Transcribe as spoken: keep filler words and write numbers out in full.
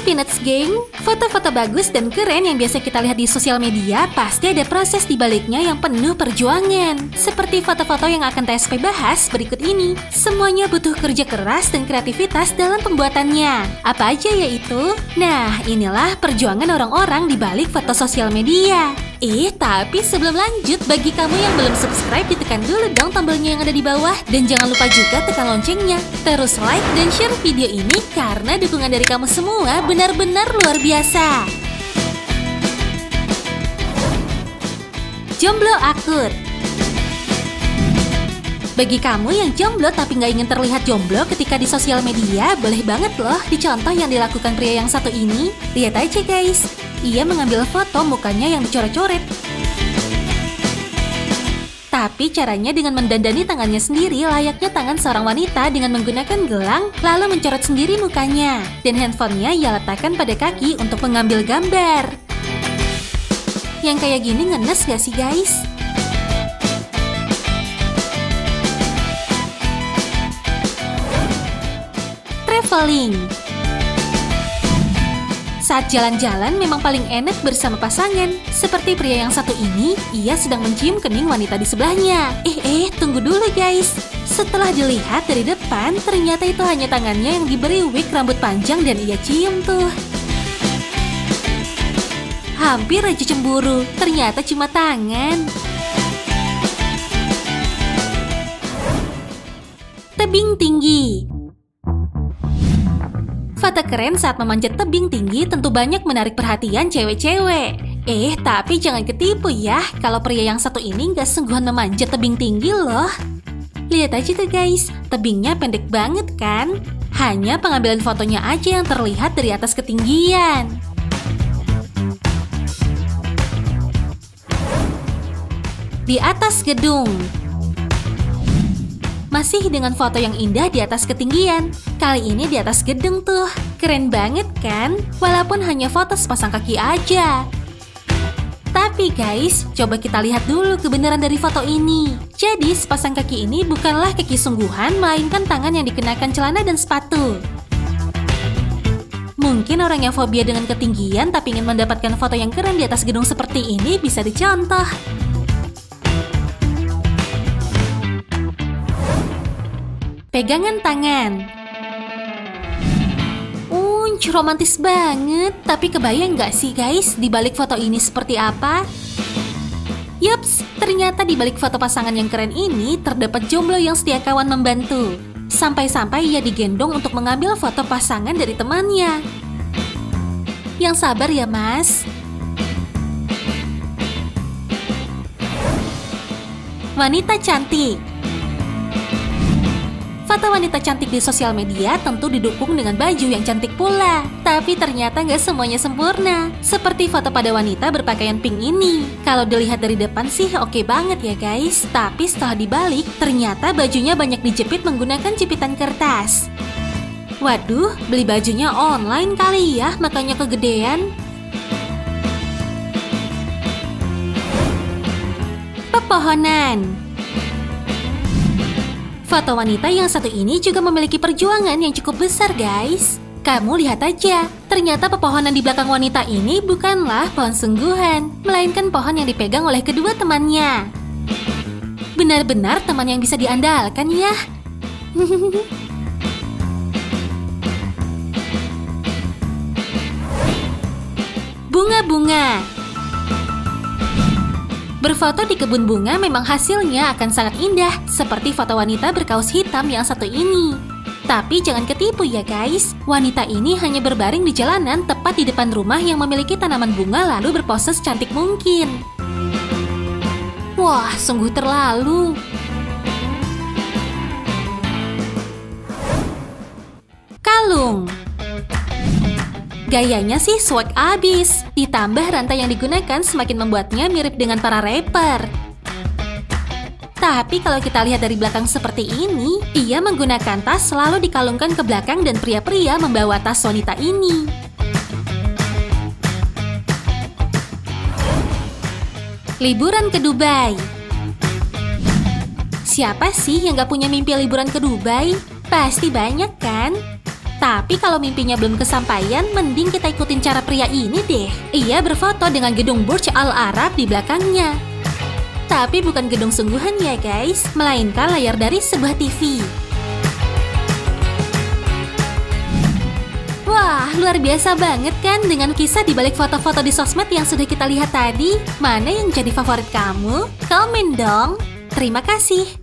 Peanuts Gang, foto-foto bagus dan keren yang biasa kita lihat di sosial media pasti ada proses di baliknya yang penuh perjuangan. Seperti foto-foto yang akan T S P bahas berikut ini. Semuanya butuh kerja keras dan kreativitas dalam pembuatannya. Apa aja yaitu? Nah, inilah perjuangan orang-orang di balik foto sosial media. Eh, tapi sebelum lanjut, bagi kamu yang belum subscribe, ditekan dulu dong tombolnya yang ada di bawah. Dan jangan lupa juga tekan loncengnya. Terus like dan share video ini karena dukungan dari kamu semua benar-benar luar biasa. Jomblo akut. Bagi kamu yang jomblo tapi nggak ingin terlihat jomblo ketika di sosial media, boleh banget loh dicontoh yang dilakukan pria yang satu ini. Lihat aja guys. Ia mengambil foto mukanya yang dicoret-coret. Tapi caranya dengan mendandani tangannya sendiri layaknya tangan seorang wanita dengan menggunakan gelang, lalu mencoret sendiri mukanya. Dan handphonenya ia letakkan pada kaki untuk mengambil gambar. Yang kayak gini ngenes gak sih guys? Traveling. Saat jalan-jalan memang paling enak bersama pasangan. Seperti pria yang satu ini, ia sedang mencium kening wanita di sebelahnya. Eh eh, tunggu dulu guys. Setelah dilihat dari depan, ternyata itu hanya tangannya yang diberi wig rambut panjang dan ia cium tuh. Hampir aja cemburu, ternyata cuma tangan. Tebing tinggi. Foto keren saat memanjat tebing tinggi tentu banyak menarik perhatian cewek-cewek. Eh, tapi jangan ketipu ya kalau pria yang satu ini nggak sungguhan memanjat tebing tinggi loh. Lihat aja tuh guys, tebingnya pendek banget kan? Hanya pengambilan fotonya aja yang terlihat dari atas ketinggian. Di atas gedung. Masih dengan foto yang indah di atas ketinggian. Kali ini di atas gedung tuh. Keren banget kan? Walaupun hanya foto sepasang kaki aja. Tapi guys, coba kita lihat dulu kebenaran dari foto ini. Jadi sepasang kaki ini bukanlah kaki sungguhan, melainkan tangan yang dikenakan celana dan sepatu. Mungkin orang yang fobia dengan ketinggian tapi ingin mendapatkan foto yang keren di atas gedung seperti ini bisa dicontoh. Pegangan tangan. Unch, romantis banget. Tapi kebayang nggak sih guys, di balik foto ini seperti apa? Yups, ternyata di balik foto pasangan yang keren ini terdapat jomblo yang setia kawan membantu. Sampai-sampai ia digendong untuk mengambil foto pasangan dari temannya. Yang sabar ya mas. Wanita cantik. Foto wanita cantik di sosial media tentu didukung dengan baju yang cantik pula. Tapi ternyata nggak semuanya sempurna. Seperti foto pada wanita berpakaian pink ini. Kalau dilihat dari depan sih oke banget ya guys. Tapi setelah dibalik, ternyata bajunya banyak dijepit menggunakan jepitan kertas. Waduh, beli bajunya online kali ya, makanya kegedean. Pepohonan. Foto wanita yang satu ini juga memiliki perjuangan yang cukup besar guys. Kamu lihat aja, ternyata pepohonan di belakang wanita ini bukanlah pohon sungguhan, melainkan pohon yang dipegang oleh kedua temannya. Benar-benar teman yang bisa diandalkan ya. Bunga-bunga. Berfoto di kebun bunga memang hasilnya akan sangat indah, seperti foto wanita berkaus hitam yang satu ini. Tapi jangan ketipu ya guys, wanita ini hanya berbaring di jalanan tepat di depan rumah yang memiliki tanaman bunga lalu berpose secantik mungkin. Wah, sungguh terlalu. Kalung. Gayanya sih swag abis, ditambah rantai yang digunakan semakin membuatnya mirip dengan para rapper. Tapi kalau kita lihat dari belakang seperti ini, ia menggunakan tas selalu dikalungkan ke belakang dan pria-pria membawa tas wanita ini. Liburan ke Dubai. Siapa sih yang gak punya mimpi liburan ke Dubai? Pasti banyak kan? Tapi kalau mimpinya belum kesampaian, mending kita ikutin cara pria ini deh. Ia berfoto dengan gedung Burj Al Arab di belakangnya. Tapi bukan gedung sungguhan ya guys, melainkan layar dari sebuah T V. Wah, luar biasa banget kan dengan kisah di balik foto-foto di sosmed yang sudah kita lihat tadi. Mana yang jadi favorit kamu? Komen dong. Terima kasih.